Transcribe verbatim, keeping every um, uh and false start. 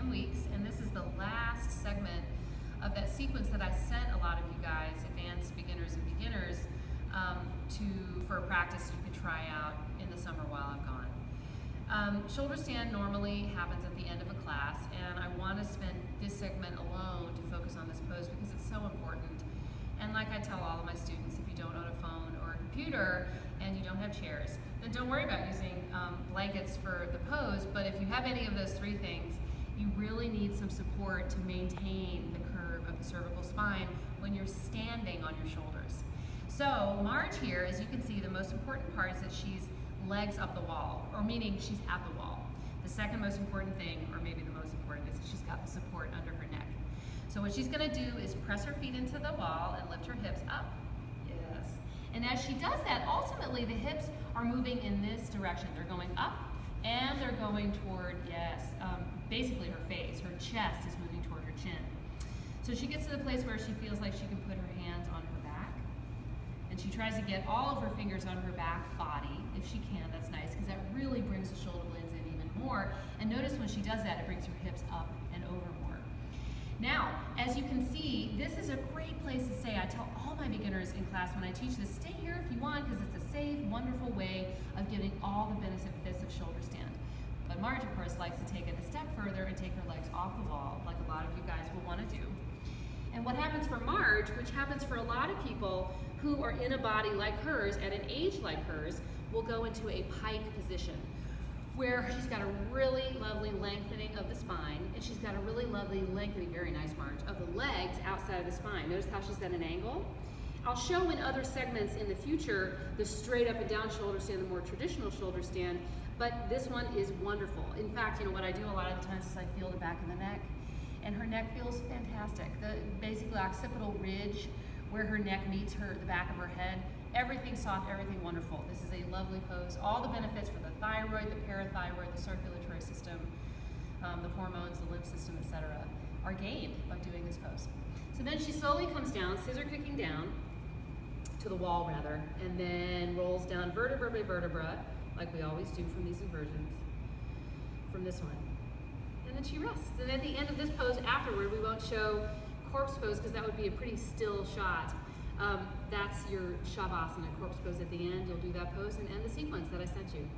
ten weeks, and this is the last segment of that sequence that I sent a lot of you guys, advanced, beginners, and beginners, um, to for a practice you can try out in the summer while I'm gone. Um, shoulder stand normally happens at the end of a class, and I want to spend this segment alone to focus on this pose because it's so important. And like I tell all of my students, if you don't own a phone or a computer and you don't have chairs, then don't worry about using um, blankets for the pose, but if you have any of those three things, you really need some support to maintain the curve of the cervical spine when you're standing on your shoulders. So Marge here, as you can see, the most important part is that she's legs up the wall, or meaning she's at the wall. The second most important thing, or maybe the most important, is that she's got the support under her neck. So what she's gonna do is press her feet into the wall and lift her hips up. Yes. And as she does that, ultimately the hips are moving in this direction. They're going up and they're going toward, yes, um, basically her face. Her chest is moving toward her chin. So she gets to the place where she feels like she can put her hands on her back. And she tries to get all of her fingers on her back body. If she can, that's nice, because that really brings the shoulder blades in even more. And notice when she does that, it brings her hips up and over more. Now, as you can see, this is a great place to stay. I tell all my beginners in class when I teach this, stay here if you want, because it's a safe, wonderful way of getting all the benefits of shoulder stand. But Marge, of course, likes to take it a step further and take her legs off the wall, like a lot of you guys will want to do. And what happens for Marge, which happens for a lot of people who are in a body like hers at an age like hers, will go into a pike position where she's got a really lovely lengthening of the spine, and she's got a really lovely lengthening, very nice Marge, of the legs outside of the spine. Notice how she's at an angle. I'll show in other segments in the future the straight up and down shoulder stand, the more traditional shoulder stand, but this one is wonderful. In fact, you know what I do a lot of the times is I feel the back of the neck, and her neck feels fantastic. The basically occipital ridge where her neck meets her the back of her head, everything soft, everything wonderful. This is a lovely pose. All the benefits for the thyroid, the parathyroid, the circulatory system, um, the hormones, the lymph system, et cetera, are gained by doing this pose. So then she slowly comes down, scissor kicking down, to the wall rather, and then rolls down vertebra by vertebra, like we always do from these inversions, from this one. And then she rests. And at the end of this pose afterward, we won't show corpse pose because that would be a pretty still shot. Um, that's your shavasana corpse pose at the end. You'll do that pose and end the sequence that I sent you.